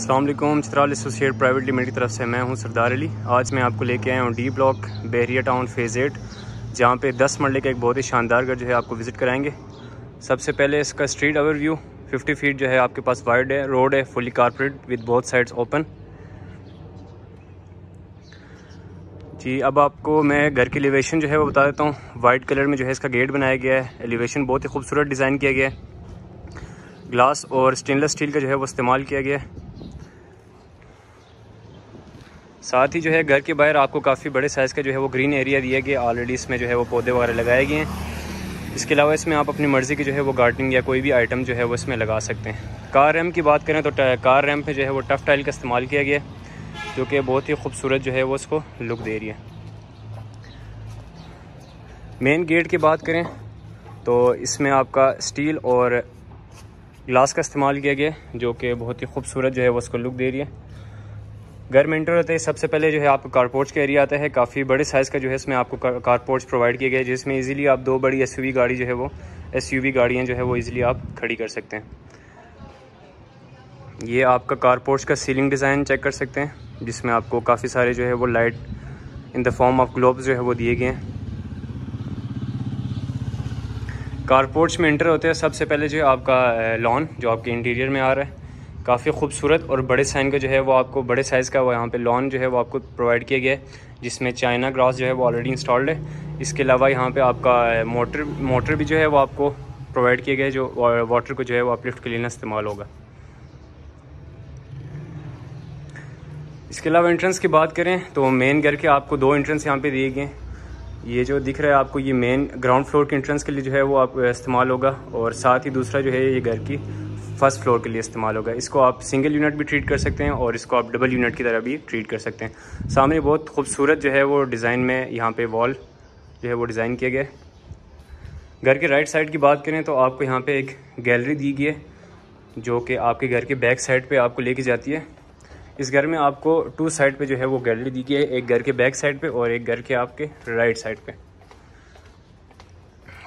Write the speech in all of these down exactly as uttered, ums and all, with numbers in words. अस्सलाम वालेकुम। Chitral associate private limited की तरफ से मैं हूं सरदार अली। आज मैं आपको लेके आया हूं D block Bahria Town phase eight, जहां पे दस मरले का एक बहुत ही शानदार घर जो है आपको विज़िट कराएंगे। सबसे पहले इसका स्ट्रीट ओवरव्यू फिफ्टी फीट जो है आपके पास वाइड है, रोड है fully carpeted with both sides open. जी अब आपको मैं घर की एलिवेशन जो है वो बता देता हूँ। वाइट कलर में जो है इसका गेट बनाया गया है, एलिवेशन बहुत ही खूबसूरत डिज़ाइन किया गया है, ग्लास और स्टेनलेस स्टील का जो है वो इस्तेमाल किया गया है। साथ ही जो है घर के बाहर आपको काफ़ी बड़े साइज़ का जो है वो ग्रीन एरिया दिया गया, ऑलरेडी इसमें जो है वो पौधे वगैरह लगाए गए हैं। इसके अलावा इसमें आप अपनी मर्ज़ी की जो है वो गार्डनिंग या कोई भी आइटम जो है वो इसमें लगा सकते हैं। कार रैम्प की बात करें तो कार रैम्प पे जो है वो टफ टाइल का इस्तेमाल किया गया है, जो कि बहुत ही खूबसूरत जो है वो उसको लुक दे रही है। मेन गेट की बात करें तो इसमें आपका स्टील और ग्लास का इस्तेमाल किया गया, जो कि बहुत ही खूबसूरत जो है वो उसको लुक दे रही है। घर में इंटर होते ही सबसे पहले जो है आपको कारपोर्च का एरिया आता है, काफ़ी बड़े साइज़ का जो है इसमें आपको कारपोर्च प्रोवाइड किया गया है, जिसमें इजीली आप दो बड़ी एसयूवी गाड़ी जो है वो एसयूवी गाड़ियाँ जो है वो इजीली आप खड़ी कर सकते हैं। ये आपका कारपोर्च का सीलिंग डिज़ाइन चेक कर सकते हैं, जिसमें आपको काफ़ी सारे जो है वो light in the form of globes जो है वो दिए गए हैं। कारपोर्च में इंटर होते हैं सबसे पहले जो है आपका लॉन जो आपके इंटीरियर में आ रहा है, काफ़ी खूबसूरत और बड़े साइज़ का जो है वो आपको बड़े साइज़ का वो यहाँ पे लॉन जो है वो आपको प्रोवाइड किया गया है, जिसमें चाइना ग्रास जो है वो ऑलरेडी इंस्टॉल्ड है। इसके अलावा यहाँ पे आपका मोटर मोटर भी जो है वो आपको प्रोवाइड किया गया है, जो वाटर को जो है वो अपलिफ्ट के लिए इस्तेमाल होगा। इसके अलावा एंट्रेंस की बात करें तो मेन घर के आपको दो एंट्रेंस यहाँ पर दिए गए हैं। ये जो दिख रहा है आपको ये मेन ग्राउंड फ्लोर के एंट्रेंस के लिए जो है वो आप इस्तेमाल होगा, और साथ ही दूसरा जो है ये घर की फर्स्ट फ्लोर के लिए इस्तेमाल होगा। इसको आप सिंगल यूनिट भी ट्रीट कर सकते हैं और इसको आप डबल यूनिट की तरह भी ट्रीट कर सकते हैं। सामने बहुत खूबसूरत जो है वो डिज़ाइन में यहाँ पे वॉल जो है वो डिज़ाइन किया गया है। घर के राइट साइड की बात करें तो आपको यहाँ पे एक गैलरी दी गई है, जो कि आपके घर के बैक साइड पे आपको लेके जाती है। इस घर में आपको टू साइड पर जो है वो गैलरी दी गई है, एक घर के बैक साइड पर और एक घर के आपके राइट साइड पर।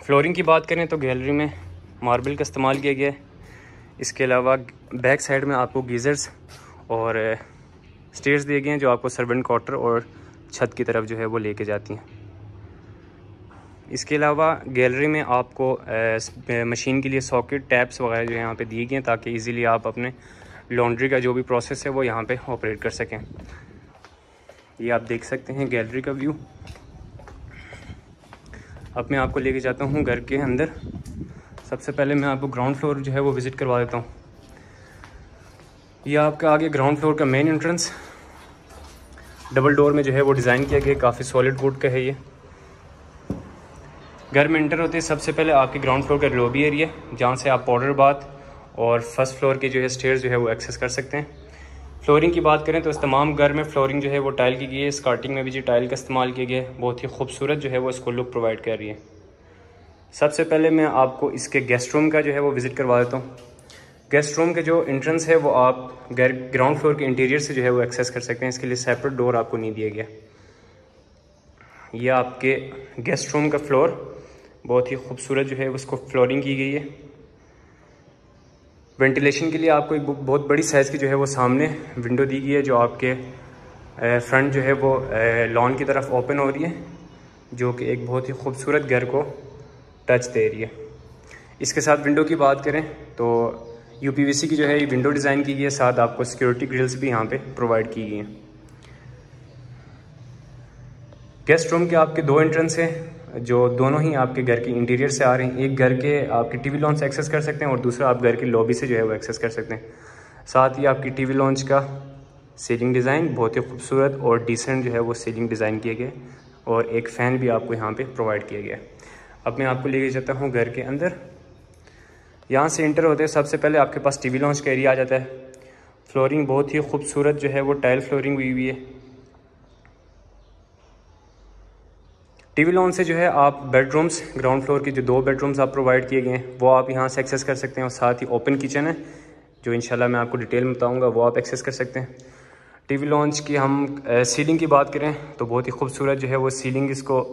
फ्लोरिंग की बात करें तो गैलरी में मार्बल का इस्तेमाल किया गया है। इसके अलावा बैक साइड में आपको गीज़र्स और स्टेयर्स दिए गए हैं, जो आपको सर्वेंट क्वार्टर और छत की तरफ जो है वो लेके जाती हैं। इसके अलावा गैलरी में आपको मशीन के लिए सॉकेट टैप्स वगैरह जो है यहाँ पे दिए गए हैं, ताकि इजीली आप अपने लॉन्ड्री का जो भी प्रोसेस है वो यहाँ पे ऑपरेट कर सकें। ये आप देख सकते हैं गैलरी का व्यू। अब मैं आपको लेके जाता हूँ घर के अंदर। सबसे पहले मैं आपको ग्राउंड फ्लोर जो है वो विज़िट करवा देता हूँ। ये आपका आगे ग्राउंड फ्लोर का मेन एंट्रेंस डबल डोर में जो है वो डिज़ाइन किया गया, काफ़ी सॉलिड वुड का है ये। घर में इंटर होते सबसे पहले आपके ग्राउंड फ्लोर का लॉबी एरिया, जहाँ से आप पाउडर बाथ और फर्स्ट फ्लोर के जो है स्टेयर्स जो है वो एक्सेस कर सकते हैं। फ्लोरिंग की बात करें तो इस तमाम घर में फ्लोरिंग जो है वो टाइल की गई है, स्टार्टिंग में भी जो टाइल का इस्तेमाल किया गया है, बहुत ही खूबसूरत जो है वो इसको लुक प्रोवाइड कर रही है। सबसे पहले मैं आपको इसके गेस्ट रूम का जो है वो विज़िट करवा देता हूँ। गेस्ट रूम के जो एंट्रेंस है वो आप घर ग्राउंड फ्लोर के इंटीरियर से जो है वो एक्सेस कर सकते हैं, इसके लिए सेपरेट डोर आपको नहीं दिया गया। ये आपके गेस्ट रूम का फ्लोर बहुत ही खूबसूरत जो है उसको फ्लोरिंग की गई है। वेंटिलेशन के लिए आपको एक बहुत बड़ी साइज़ की जो है वो सामने विंडो दी गई है, जो आपके फ्रंट जो है वो लॉन की तरफ ओपन हो रही है, जो कि एक बहुत ही खूबसूरत घर को टच दे रही है। इसके साथ विंडो की बात करें तो यूपीवीसी की जो है ये विंडो डिज़ाइन की गई है, साथ आपको सिक्योरिटी ग्रिल्स भी यहाँ पे प्रोवाइड की गई हैं। गेस्ट रूम के आपके दो एंट्रेंस हैं, जो दोनों ही आपके घर के इंटीरियर से आ रहे हैं। एक घर के आपके टीवी लॉन्च से एक्सेस कर सकते हैं और दूसरा आप घर की लॉबी से जो है वो एक्सेस कर सकते हैं। साथ ही आपकी टीवी लॉन्च का सीलिंग डिज़ाइन बहुत ही खूबसूरत और डिसेंट जो है वो सीलिंग डिज़ाइन किया गया, और एक फ़ैन भी आपको यहाँ पर प्रोवाइड किया गया। अब मैं आपको लेके जाता हूँ घर के अंदर। यहाँ से इंटर होते हैं सबसे पहले आपके पास टीवी लॉन्च का एरिया आ जाता है। फ्लोरिंग बहुत ही खूबसूरत जो है वो टाइल फ्लोरिंग हुई हुई है। टीवी लॉन्च से जो है आप बेडरूम्स, ग्राउंड फ्लोर के जो दो बेडरूम्स आप प्रोवाइड किए गए हैं वो आप यहाँ से एक्सेस कर सकते हैं, और साथ ही ओपन किचन है जो इंशाल्लाह मैं आपको डिटेल में बताऊँगा, वो आप एक्सेस कर सकते हैं। टीवी लॉन्च की हम सीलिंग की बात करें तो बहुत ही खूबसूरत जो है वो सीलिंग इसको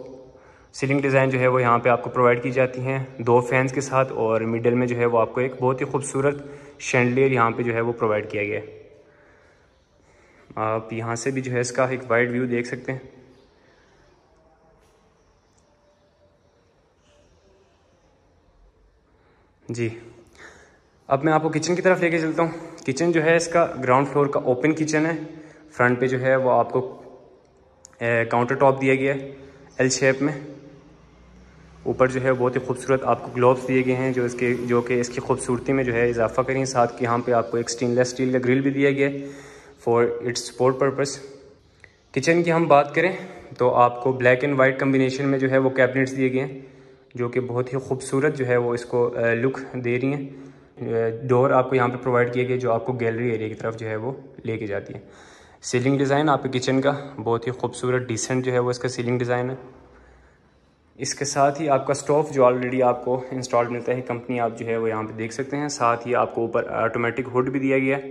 सीलिंग डिज़ाइन जो है वो यहाँ पे आपको प्रोवाइड की जाती हैं, दो फैंस के साथ, और मिडल में जो है वो आपको एक बहुत ही खूबसूरत शैंडलियर यहाँ पे जो है वो प्रोवाइड किया गया है। आप यहाँ से भी जो है इसका एक वाइड व्यू देख सकते हैं। जी अब मैं आपको किचन की तरफ लेके चलता हूँ। किचन जो है इसका ग्राउंड फ्लोर का ओपन किचन है। फ्रंट पे जो है वो आपको काउंटर टॉप दिया गया है एल शेप में। ऊपर जो है बहुत ही खूबसूरत आपको ग्लोब्स दिए गए हैं जो इसके जो कि इसकी खूबसूरती में जो है इजाफा करें। साथ के यहाँ पे आपको एक स्टेनलेस स्टील का ग्रिल भी दिया गया है for its sport purpose. Kitchen की हम बात करें तो आपको ब्लैक एंड वाइट कम्बिनेशन में जो है वो कैबिनेट्स दिए गए हैं जो कि बहुत ही खूबसूरत जो है वो इसको लुक दे रही हैं। डोर आपको यहाँ पे प्रोवाइड किए गए जो आपको गैलरी एरिया की तरफ जो है वो लेके जाती है। सीलिंग डिज़ाइन आपके किचन का बहुत ही खूबसूरत डिसेंट जो है वो इसका सीलिंग डिज़ाइन है। इसके साथ ही आपका स्टोव जो ऑलरेडी आपको इंस्टॉल मिलता है कंपनी आप जो है वो यहाँ पे देख सकते हैं। साथ ही आपको ऊपर ऑटोमेटिक हुड भी दिया गया है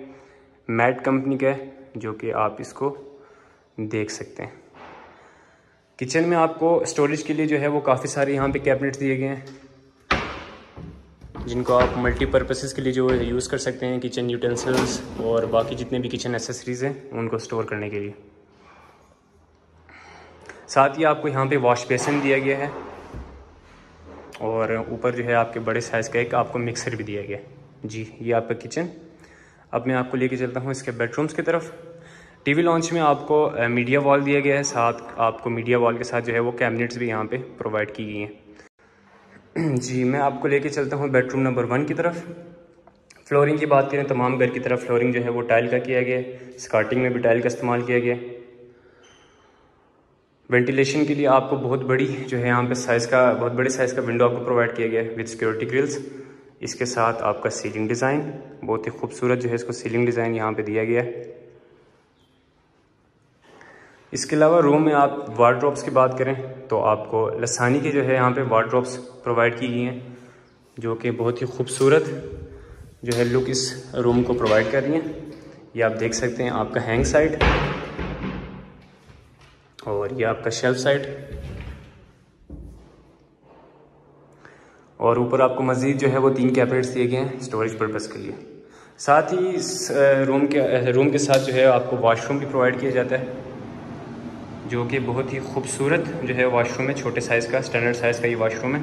मैट कंपनी का है जो कि आप इसको देख सकते हैं। किचन में आपको स्टोरेज के लिए जो है वो काफ़ी सारे यहाँ पे कैबिनेट्स दिए गए हैं जिनको आप मल्टीपर्पसेस के लिए जो यूज़ कर सकते हैं। किचन यूटेंसिल्स और बाकी जितने भी किचन एसेसरीज़ हैं उनको स्टोर करने के लिए। साथ ही आपको यहाँ पे वॉश बेसिन दिया गया है और ऊपर जो है आपके बड़े साइज़ का एक आपको मिक्सर भी दिया गया है। जी ये आपका किचन। अब मैं आपको लेके चलता हूँ इसके बेडरूम्स की तरफ। टीवी लॉन्च में आपको मीडिया वॉल दिया गया है। साथ आपको मीडिया वॉल के साथ जो है वो कैबिनेट्स भी यहाँ पे प्रोवाइड की गई हैं। जी मैं आपको लेके चलता हूँ बेडरूम नंबर वन की तरफ। फ्लोरिंग की बात करें तमाम घर की तरफ फ्लोरिंग जो है वो टाइल का किया गया है। स्कर्टिंग में भी टाइल का इस्तेमाल किया गया। वेंटिलेशन के लिए आपको बहुत बड़ी जो है यहाँ पर साइज़ का बहुत बड़े साइज़ का विंडो आपको प्रोवाइड किया गया है विद सिक्योरिटी ग्रिल्स। इसके साथ आपका सीलिंग डिज़ाइन बहुत ही खूबसूरत जो है इसको सीलिंग डिज़ाइन यहाँ पर दिया गया है। इसके अलावा रूम में आप वार्डरोब्स की बात करें तो आपको लसानी के जो है यहाँ पे वार्डरोब्स प्रोवाइड की गई हैं जो कि बहुत ही खूबसूरत जो है लुक इस रूम को प्रोवाइड कर रही हैं। ये आप देख सकते हैं आपका हैंग साइड और ये आपका शेल्फ साइड। और ऊपर आपको मज़ीद जो है वो तीन कैबिनेट्स दिए गए हैं स्टोरेज पर्पज़ के लिए। साथ ही इस रूम के रूम के साथ जो है आपको वाशरूम भी प्रोवाइड किया जाता है जो कि बहुत ही खूबसूरत जो है वाशरूम है। छोटे साइज़ का स्टैंडर्ड साइज़ का ये वाशरूम है।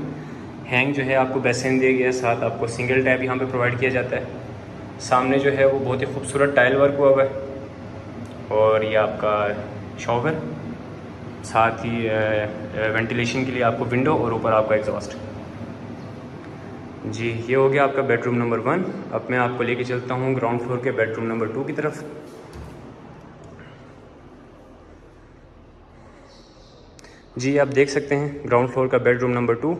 हैंग जो है आपको बेसिन दिया गया है। साथ आपको सिंगल टैप यहाँ पे प्रोवाइड किया जाता है। सामने जो है वो बहुत ही खूबसूरत टाइल वर्क हुआ हुआ है और ये आपका शॉवर। साथ ही वेंटिलेशन के लिए आपको विंडो और ऊपर आपका एग्जॉस्ट। जी ये हो गया आपका बेडरूम नंबर वन। अब मैं आपको लेके चलता हूँ ग्राउंड फ्लोर के बेडरूम नंबर टू की तरफ। जी आप देख सकते हैं ग्राउंड फ्लोर का बेडरूम नंबर टू।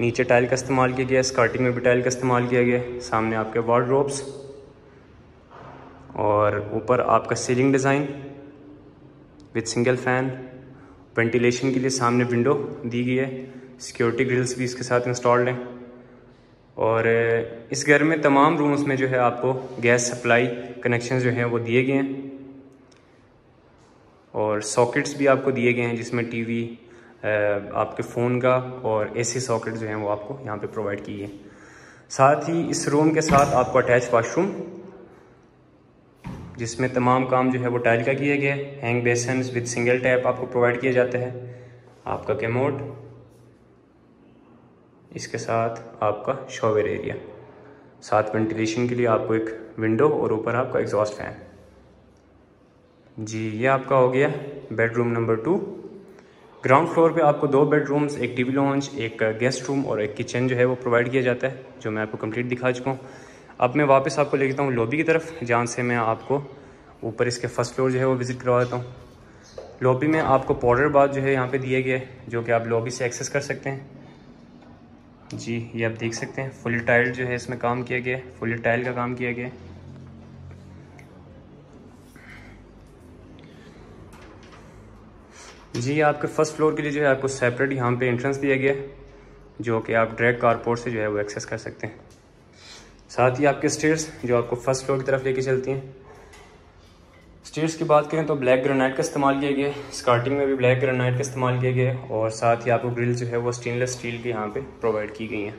नीचे टाइल का इस्तेमाल किया गया है। स्कर्टिंग में भी टाइल का इस्तेमाल किया गया है। सामने आपके वार्डरोब्स और ऊपर आपका ceiling design with single fan. Ventilation के लिए सामने विंडो दी गई है। सिक्योरिटी ग्रिल्स भी इसके साथ इंस्टॉल्ड हैं। और इस घर में तमाम रूम्स में जो है आपको गैस सप्लाई कनेक्शन जो हैं वो दिए गए हैं और सॉकेट्स भी आपको दिए गए हैं जिसमें टीवी आपके फ़ोन का और एसी सॉकेट जो हैं वो आपको यहाँ पे प्रोवाइड की है। साथ ही इस रूम के साथ आपको अटैच वाशरूम जिसमें तमाम काम जो है वो टाइल का किया गया है। Hang basin with single tap आपको प्रोवाइड किया जाता है। आपका कमोड इसके साथ आपका शॉवर एरिया। साथ वेंटिलेशन के लिए आपको एक विंडो और ऊपर आपका एग्जॉस्ट फैन। जी ये आपका हो गया bedroom number two. Ground floor पे आपको दो बेडरूम्स एक टीवी लॉन्च एक गेस्ट रूम और एक किचन जो है वो प्रोवाइड किया जाता है जो मैं आपको कंप्लीट दिखा चुका हूँ। अब मैं वापस आपको ले जाता हूँ लॉबी की तरफ जहाँ से मैं आपको ऊपर इसके फर्स्ट फ्लोर जो है वो विज़िट करवाता हूँ। लॉबी में आपको पाउडर बाथ जो है यहाँ पर दिए गए जो कि आप लॉबी से एक्सेस कर सकते हैं। जी ये आप देख सकते हैं फुल टाइल जो है इसमें काम किया गया है। फुल टाइल का काम किया गया है। जी आपके फर्स्ट फ्लोर के लिए जो है आपको सेपरेट यहाँ पे एंट्रेंस दिया गया है जो कि आप डायरेक्ट कारपोर्ट से जो है वो एक्सेस कर सकते हैं। साथ ही आपके स्टेयर्स जो आपको फर्स्ट फ्लोर की तरफ लेके चलती हैं। स्टेयर्स की बात करें तो ब्लैक ग्रेनाइट का इस्तेमाल किया गया है। स्टार्टिंग में भी ब्लैक ग्रेनाइट का इस्तेमाल किया गया है और साथ ही आपको ग्रिल जो है वो स्टेनलेस स्टील की यहाँ पर प्रोवाइड की गई हैं।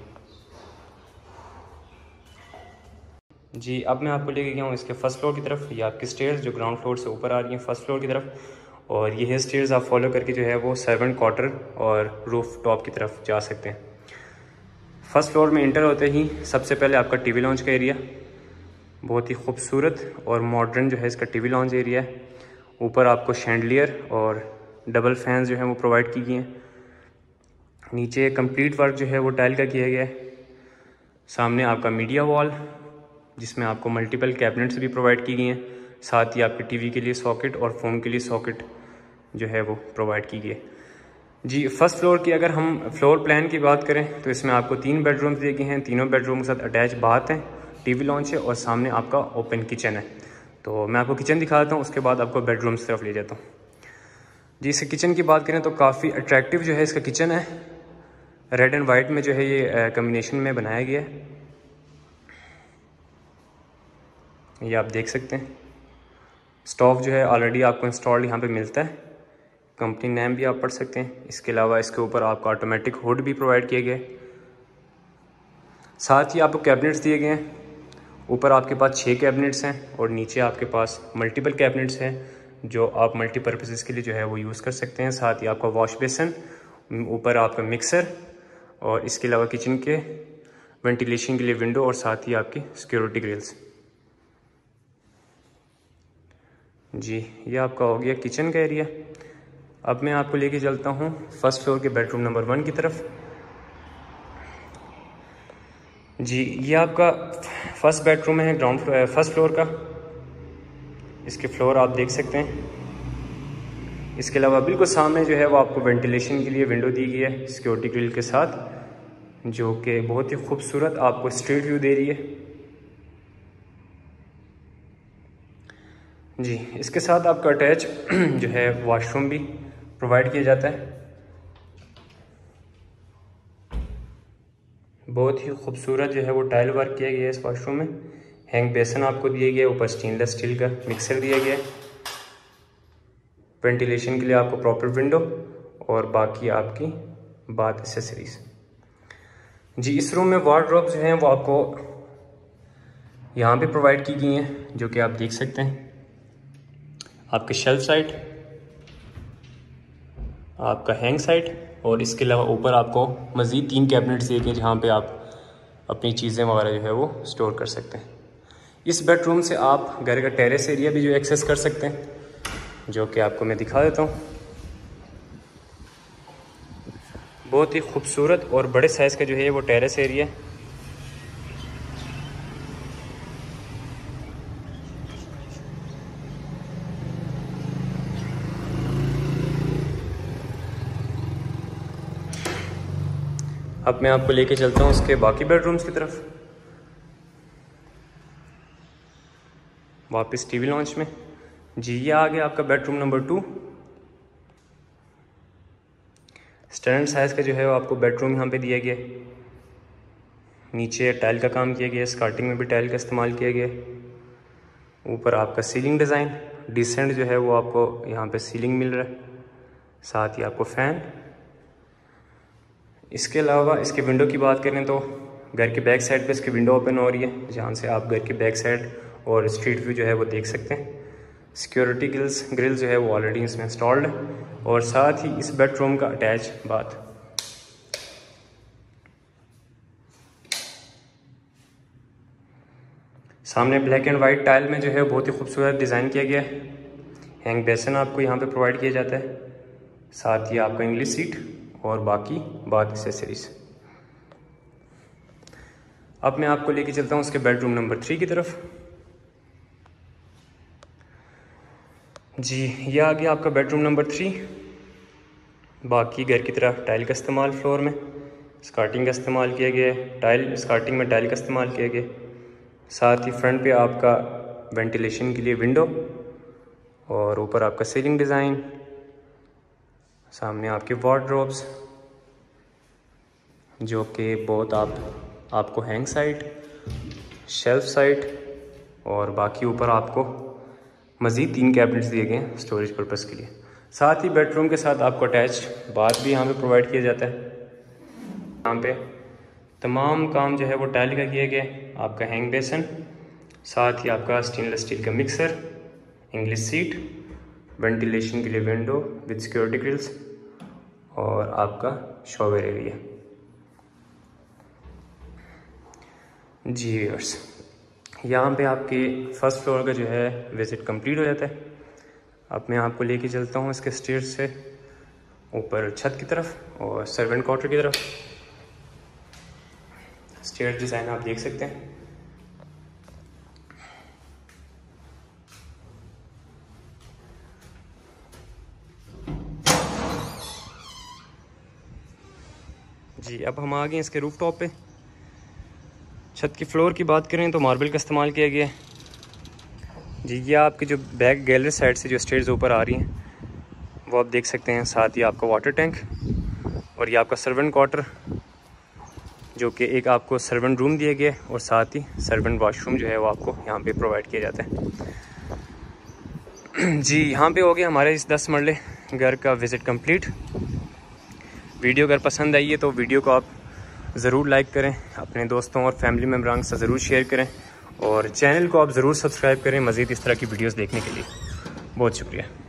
जी। अब मैं आपको लेके गया हूँ इसके फर्स्ट फ्लोर की तरफ। ये आपकी स्टेयर्स जो ग्राउंड फ्लोर से ऊपर आ रही हैं फर्स्ट फ्लोर की तरफ, और ये स्टेयर्स आप फॉलो करके जो है वो सेवेंथ क्वार्टर और रूफ टॉप की तरफ जा सकते हैं। फर्स्ट फ्लोर में इंटर होते ही सबसे पहले आपका टीवी लॉन्च का एरिया, बहुत ही खूबसूरत और मॉडर्न जो है इसका टीवी लॉन्च एरिया है। ऊपर आपको शैंडलियर और डबल फैंस जो है वो प्रोवाइड की गई हैं। नीचे कंप्लीट वर्क जो है वो टाइल का किया गया है। सामने आपका मीडिया वॉल जिसमें आपको मल्टीपल कैबिनेट्स भी प्रोवाइड की गई हैं, साथ ही आपके टीवी के लिए सॉकेट और फ़ोन के लिए सॉकेट जो है वो प्रोवाइड की गई है जी। फर्स्ट फ्लोर की अगर हम फ्लोर प्लान की बात करें तो इसमें आपको तीन बेडरूम्स दिए गए हैं। तीनों बेडरूम के साथ अटैच बाथ है, टीवी लॉन्च है और सामने आपका ओपन किचन है। तो मैं आपको किचन दिखा देता हूँ, उसके बाद आपको बेडरूम्स की तरफ ले जाता हूँ जी। इसके किचन की बात करें तो काफ़ी अट्रैक्टिव जो है इसका किचन है, रेड एंड वाइट में जो है ये कम्बिनेशन में बनाया गया है। ये आप देख सकते हैं। स्टोव जो है ऑलरेडी आपको इंस्टॉल्ड यहाँ पे मिलता है, कंपनी नेम भी आप पढ़ सकते हैं। इसके अलावा इसके ऊपर आपको ऑटोमेटिक हुड भी प्रोवाइड किया गया है, साथ ही आपको कैबिनेट्स दिए गए हैं। ऊपर आपके पास छः कैबिनेट्स हैं और नीचे आपके पास मल्टीपल कैबिनेट्स हैं जो आप मल्टीपर्पसेस के लिए जो है वो यूज़ कर सकते हैं। साथ ही आपका वॉश बेसन, ऊपर आपका मिक्सर और इसके अलावा किचन के वेंटिलेशन के लिए विंडो और साथ ही आपकी सिक्योरिटी ग्रिल्स जी। ये आपका हो गया किचन का एरिया। अब मैं आपको लेके चलता हूँ फर्स्ट फ्लोर के बेडरूम नंबर वन की तरफ जी। ये आपका फर्स्ट बेडरूम है ग्राउंड फ्लोर फर्स्ट फ्लोर का। इसके फ्लोर आप देख सकते हैं। इसके अलावा बिल्कुल सामने जो है वो आपको वेंटिलेशन के लिए विंडो दी गई है सिक्योरिटी ग्रिल के साथ, जो कि बहुत ही खूबसूरत आपको स्ट्रीट व्यू दे रही है जी। इसके साथ आपका अटैच जो है वॉशरूम भी प्रोवाइड किया जाता है। बहुत ही खूबसूरत जो है वो टाइल वर्क किया गया है इस वॉशरूम में। हैंग बेसन आपको दिया गया है, ऊपर स्टेनलेस स्टील का मिक्सर दिया गया है, वेंटिलेशन के लिए आपको प्रॉपर विंडो और बाकी आपकी बाथ एसेसरीज जी। इस रूम में वार्डरोब जो हैं वो आपको यहाँ पे प्रोवाइड की गई हैं, जो कि आप देख सकते हैं। आपके शेल्फ साइड, आपका हैंग साइड और इसके अलावा ऊपर आपको मज़ीद तीन कैबिनेट्स दिए गए जहाँ पे आप अपनी चीज़ें वगैरह जो है वो स्टोर कर सकते हैं। इस बेडरूम से आप घर का टेरेस एरिया भी जो एक्सेस कर सकते हैं, जो कि आपको मैं दिखा देता हूँ। बहुत ही खूबसूरत और बड़े साइज़ का जो है वो टेरेस एरिया। अब मैं आपको लेके चलता हूँ उसके बाकी बेडरूम्स की तरफ। वापस टीवी लॉन्च में जी। ये आ गया आपका bedroom number two. Standard size का जो है वो आपको बेडरूम यहाँ पे दिया गया। नीचे टाइल का काम किया गया, स्कर्टिंग में भी टाइल का इस्तेमाल किया गया। ऊपर आपका सीलिंग डिज़ाइन डिसेंट जो है वो आपको यहाँ पे सीलिंग मिल रहा है, साथ ही आपको फ़ैन। इसके अलावा इसके विंडो की बात करें तो घर के बैक साइड पे इसकी विंडो ओपन हो रही है, जहाँ से आप घर के बैक साइड और स्ट्रीट व्यू जो है वो देख सकते हैं। सिक्योरिटी ग्रिल्स ग्रिल्स जो है वो ऑलरेडी इसमें इंस्टॉल्ड है और साथ ही इस बेडरूम का अटैच बाथ। सामने ब्लैक एंड वाइट टाइल में जो है बहुत ही खूबसूरत डिज़ाइन किया गया है। हैंग बेसन आपको यहाँ पे प्रोवाइड किया जाता है, साथ ही आपका इंग्लिश सीट और बाकी बाथ एक्सेसरीज। अब मैं आपको लेके चलता हूँ उसके बेडरूम नंबर थ्री की तरफ जी। ये आ गया आपका बेडरूम नंबर थ्री। बाकी घर की तरफ टाइल का इस्तेमाल, फ्लोर में स्कर्टिंग का इस्तेमाल किया गया है, टाइल स्कर्टिंग में टाइल का इस्तेमाल किया गया, साथ ही फ्रंट पे आपका वेंटिलेशन के लिए विंडो और ऊपर आपका सीलिंग डिज़ाइन। सामने आपके वार्डरोब्स जो कि बहुत आप आपको हैंग साइड, शेल्फ साइड और बाकी ऊपर आपको मज़ीद तीन कैबिनेट्स दिए गए हैं स्टोरेज पर्पस के लिए। साथ ही बेडरूम के साथ आपको अटैच बाथ भी यहाँ पे प्रोवाइड किया जाता है। यहाँ पे तमाम काम जो है वो टाइल का किया गया है। आपका हैंग बेसन, साथ ही आपका स्टेनलेस स्टील का मिक्सर, इंग्लिश सीट, वेंटिलेशन के लिए विंडो विद सिक्योरिटी ग्रिल्स और आपका शॉवर एरिया। जी व्यूअर्स, यहाँ पे आपके फर्स्ट फ्लोर का जो है विज़िट कंप्लीट हो जाता है। अब मैं आपको लेके चलता हूँ इसके स्टेयर्स से ऊपर छत की तरफ और सर्वेंट क्वार्टर की तरफ। स्टेयर डिज़ाइन आप देख सकते हैं। जी अब हम आ गए इसके रूफ टॉप पे। छत की फ्लोर की बात करें तो मार्बल का इस्तेमाल किया गया है। जी ये आपके जो बैक गैलरी साइड से जो स्टेयर्स ऊपर आ रही हैं वो आप देख सकते हैं। साथ ही आपका वाटर टैंक और ये आपका सर्वेंट क्वार्टर, जो कि एक आपको सर्वेंट रूम दिया गया है और साथ ही सर्वेंट वाशरूम जो है वो आपको यहाँ पे प्रोवाइड किया जाता है। जी यहाँ पे हो गया हमारे इस दस मरले घर का विज़िट कंप्लीट। वीडियो अगर पसंद आई है तो वीडियो को आप ज़रूर लाइक करें, अपने दोस्तों और फैमिली मेम्बरान से ज़रूर शेयर करें और चैनल को आप ज़रूर सब्सक्राइब करें मज़ीद इस तरह की वीडियोस देखने के लिए। बहुत शुक्रिया।